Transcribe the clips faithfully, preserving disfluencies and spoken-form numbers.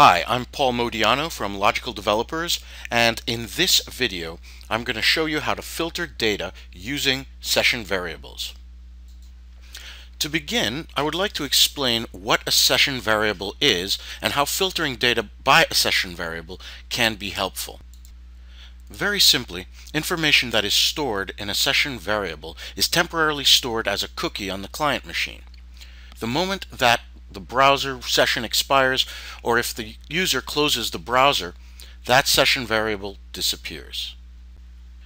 Hi, I'm Paul Modiano from Logical Developers, and in this video I'm going to show you how to filter data using session variables. To begin, I would like to explain what a session variable is and how filtering data by a session variable can be helpful. Very simply, information that is stored in a session variable is temporarily stored as a cookie on the client machine. The moment that the browser session expires, or if the user closes the browser, that session variable disappears.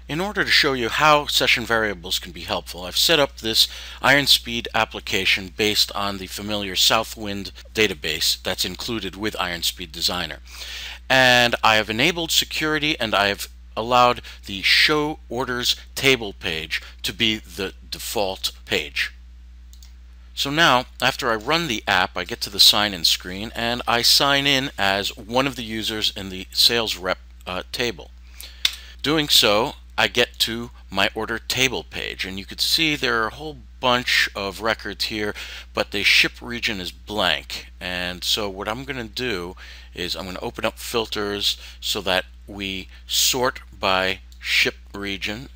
In order to show you how session variables can be helpful, I've set up this Iron Speed application based on the familiar Southwind database that's included with Iron Speed Designer. And I have enabled security, and I have allowed the Show Orders Table page to be the default page. So now, after I run the app, I get to the sign-in screen, and I sign in as one of the users in the sales rep uh, table. Doing so, I get to my order table page, and you can see there are a whole bunch of records here, but the ship region is blank. And so what I'm going to do is I'm going to open up filters so that we sort by ship region,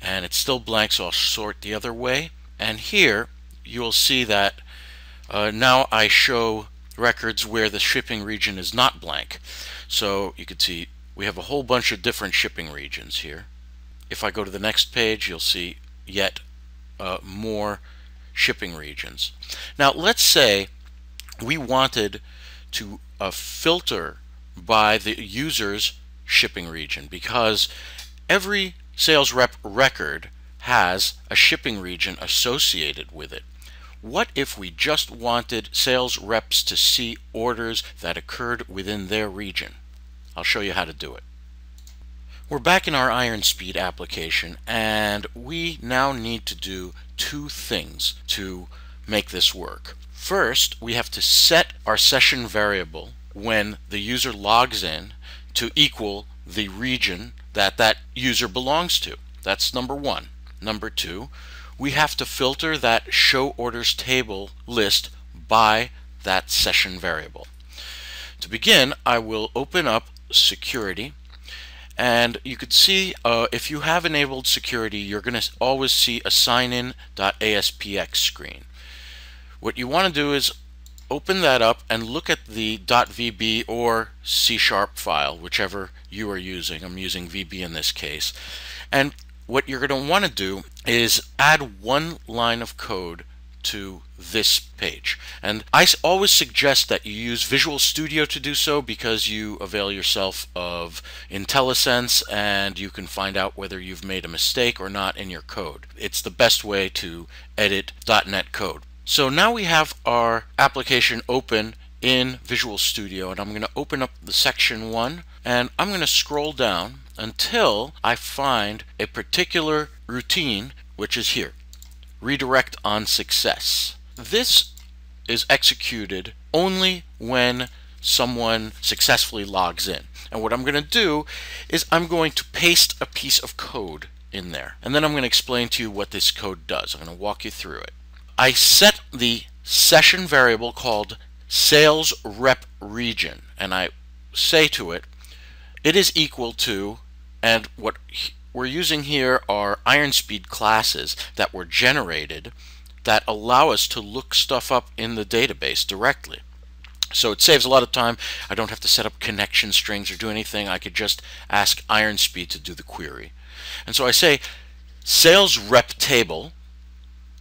and it's still blank, so I'll sort the other way. And here you'll see that uh, now I show records where the shipping region is not blank. So you can see we have a whole bunch of different shipping regions here. If I go to the next page, you'll see yet uh, more shipping regions. Now let's say we wanted to uh, filter by the user's shipping region, because every sales rep record has a shipping region associated with it. What if we just wanted sales reps to see orders that occurred within their region? I'll show you how to do it. We're back in our Iron Speed application, and we now need to do two things to make this work. First, we have to set our session variable when the user logs in to equal the region that that user belongs to. That's number one. Number two, we have to filter that show orders table list by that session variable. To begin, I will open up security, and you can see uh, if you have enabled security, you're going to always see a signin.aspx screen. What you want to do is open that up and look at the .vb or C sharp file, whichever you are using. I'm using V B in this case. And what you're going to want to do is add one line of code to this page. And I always suggest that you use Visual Studio to do so, because you avail yourself of IntelliSense and you can find out whether you've made a mistake or not in your code. It's the best way to edit dot net code. So now we have our application open in Visual Studio, and I'm going to open up the section one, and I'm going to scroll down until I find a particular routine, which is here, redirect on success. This is executed only when someone successfully logs in. And what I'm going to do is I'm going to paste a piece of code in there, and then I'm going to explain to you what this code does. I'm going to walk you through it. I set the session variable called sales rep region, and I say to it, it is equal to, and what we're using here are Iron Speed classes that were generated that allow us to look stuff up in the database directly. So it saves a lot of time. I don't have to set up connection strings or do anything. I could just ask Iron Speed to do the query. And so I say sales rep table,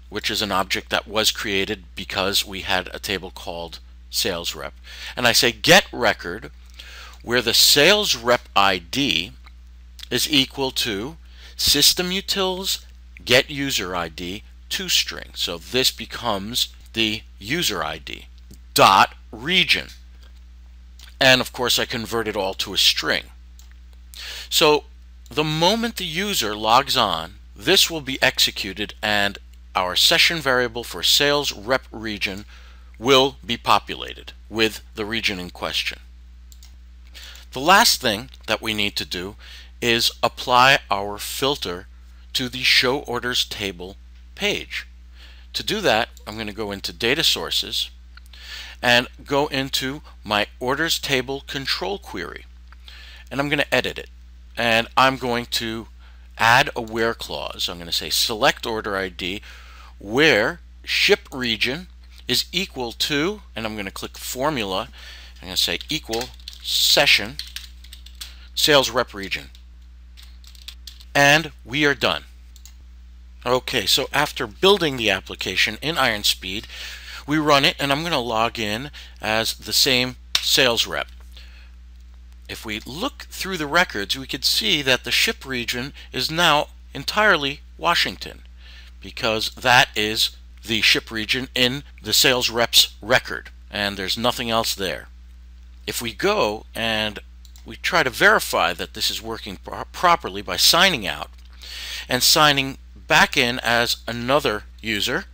which is an object that was created because we had a table called sales rep, and I say get record where the sales rep I D is equal to system utils get user I D to string. So this becomes the user I D dot region. And of course I convert it all to a string. So the moment the user logs on, this will be executed, and our session variable for sales rep region will be populated with the region in question. The last thing that we need to do is apply our filter to the show orders table page. To do that, I'm going to go into data sources, and go into my orders table control query, and I'm going to edit it, and I'm going to add a where clause. I'm going to say select order I D where ship region is equal to, and I'm going to click formula, I'm going to say equal session sales rep region, and we are done. Okay, so after building the application in Iron Speed, we run it, and I'm going to log in as the same sales rep. If we look through the records, we could see that the ship region is now entirely Washington, because that is the ship region in the sales rep's record, and there's nothing else there. If we go and we try to verify that this is working pro properly by signing out and signing back in as another user,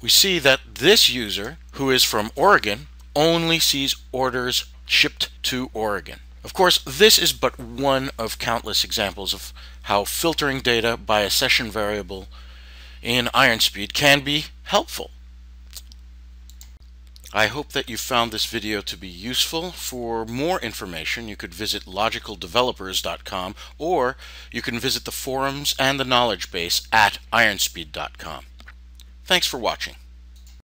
we see that this user, who is from Oregon, only sees orders shipped to Oregon. Of course, this is but one of countless examples of how filtering data by a session variable in Iron Speed can be helpful. I hope that you found this video to be useful. For more information, you could visit logical developers dot com, or you can visit the forums and the knowledge base at iron speed dot com. Thanks for watching.